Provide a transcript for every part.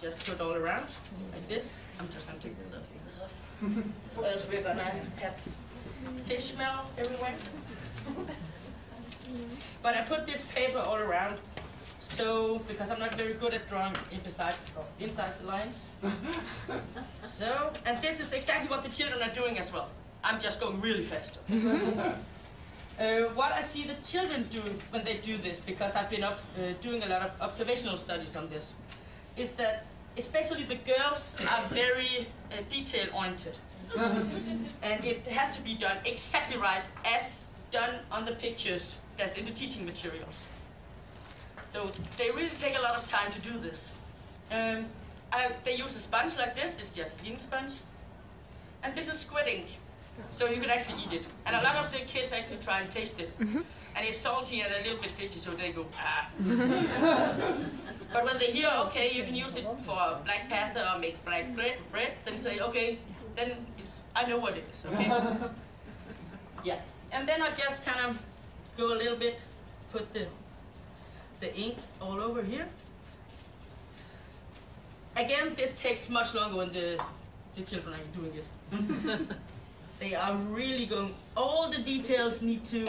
just put all around like this. I'm just going to take the little fingers off. Or else we're going to have fish smell everywhere. But I put this paper all around, so because I'm not very good at drawing inside the lines. So, and this is exactly what the children are doing as well. I'm just going really fast. What I see the children do when they do this, because I've been doing a lot of observational studies on this, is that especially the girls are very detail-oriented. And it has to be done exactly right as done on the pictures that's in the teaching materials. So they really take a lot of time to do this. They use a sponge like this, it's just a cleaning sponge. And this is squid ink. So you can actually eat it. And a lot of the kids actually try and taste it. And it's salty and a little bit fishy, so they go, ah. But when they hear, okay, you can use it for black pasta or make black bread, then say, okay, then it's, I know what it is, okay? Yeah. And then I just kind of go a little bit, put the ink all over here. Again, this takes much longer when the children are doing it. They are really going, all the details need to,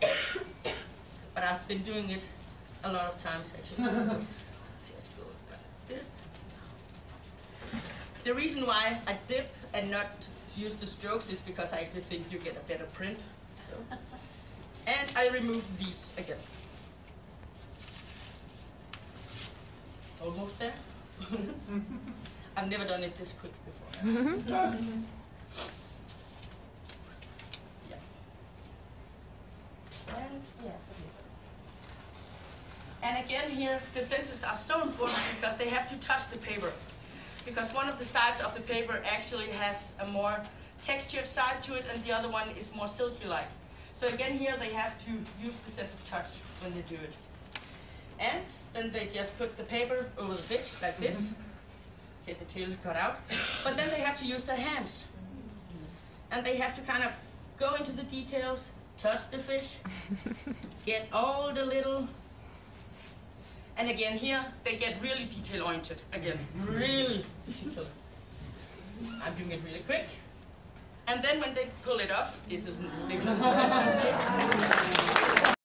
but I've been doing it a lot of times actually. Just go like this. The reason why I dip and not use the strokes is because I actually think you get a better print. So. And I remove these again. Almost there. I've never done it this quick before. Yeah. And again here, the senses are so important because they have to touch the paper. Because one of the sides of the paper actually has a more textured side to it and the other one is more silky-like. So again here they have to use the sense of touch when they do it. And then they just put the paper over the fish like this. Get the tail cut out. But then they have to use their hands. And they have to kind of go into the details, touch the fish, get all the little. And again here, they get really detail-oriented. Again, really particular. I'm doing it really quick. And then when they pull it off, this is